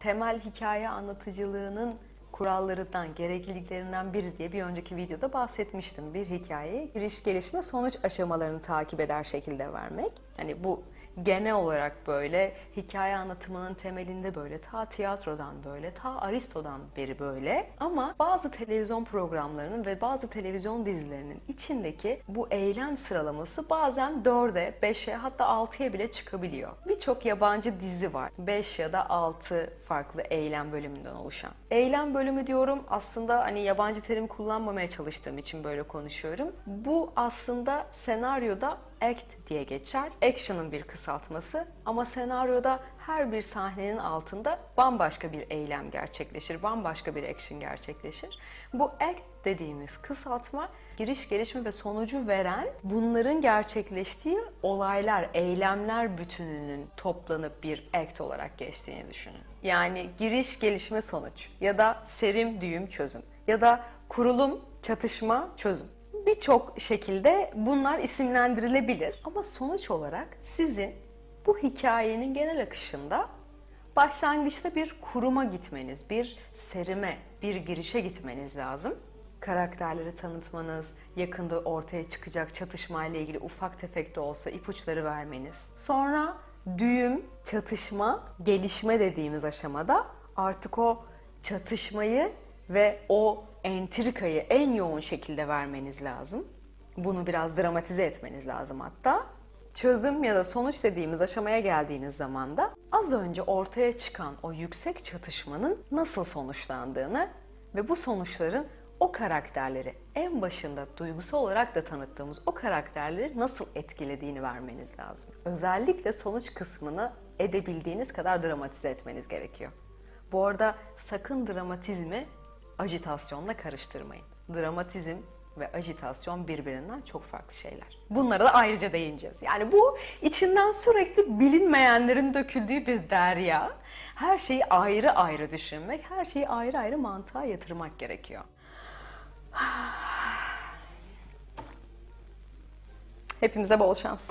Temel hikaye anlatıcılığının kurallarından, gerekliliklerinden biri diye bir önceki videoda bahsetmiştim. Bir hikayeyi giriş, gelişme, sonuç aşamalarını takip eder şekilde vermek. Hani bu genel olarak böyle hikaye anlatımının temelinde böyle, ta tiyatrodan böyle, ta Aristo'dan beri böyle. Ama bazı televizyon programlarının ve bazı televizyon dizilerinin içindeki bu eylem sıralaması bazen 4'e, 5'e hatta 6'ya bile çıkabiliyor. Birçok yabancı dizi var 5 ya da 6 farklı eylem bölümünden oluşan. Eylem bölümü diyorum, aslında hani yabancı terim kullanmamaya çalıştığım için böyle konuşuyorum. Bu aslında senaryoda ACT diye geçer. Action'ın bir kısaltması ama senaryoda her bir sahnenin altında bambaşka bir eylem gerçekleşir, bambaşka bir action gerçekleşir. Bu ACT dediğimiz kısaltma, giriş, gelişme ve sonucu veren, bunların gerçekleştiği olaylar, eylemler bütününün toplanıp bir ACT olarak geçtiğini düşünün. Yani giriş, gelişme, sonuç ya da serim, düğüm, çözüm ya da kurulum, çatışma, çözüm. Birçok şekilde bunlar isimlendirilebilir ama sonuç olarak sizin bu hikayenin genel akışında başlangıçta bir kuruma gitmeniz, bir serime, bir girişe gitmeniz lazım. Karakterleri tanıtmanız, yakında ortaya çıkacak çatışmayla ilgili ufak tefek de olsa ipuçları vermeniz. Sonra düğüm, çatışma, gelişme dediğimiz aşamada artık o çatışmayı ve o entrikayı en yoğun şekilde vermeniz lazım. Bunu biraz dramatize etmeniz lazım hatta. Çözüm ya da sonuç dediğimiz aşamaya geldiğiniz zaman da az önce ortaya çıkan o yüksek çatışmanın nasıl sonuçlandığını ve bu sonuçların o karakterleri, en başında duygusal olarak da tanıttığımız o karakterleri nasıl etkilediğini vermeniz lazım. Özellikle sonuç kısmını edebildiğiniz kadar dramatize etmeniz gerekiyor. Bu arada sakın dramatizmi ajitasyonla karıştırmayın. Dramatizm ve ajitasyon birbirinden çok farklı şeyler. Bunlara da ayrıca değineceğiz. Yani bu içinden sürekli bilinmeyenlerin döküldüğü bir derya. Her şeyi ayrı ayrı düşünmek, her şeyi ayrı ayrı mantığa yatırmak gerekiyor. Hepimize bol şans.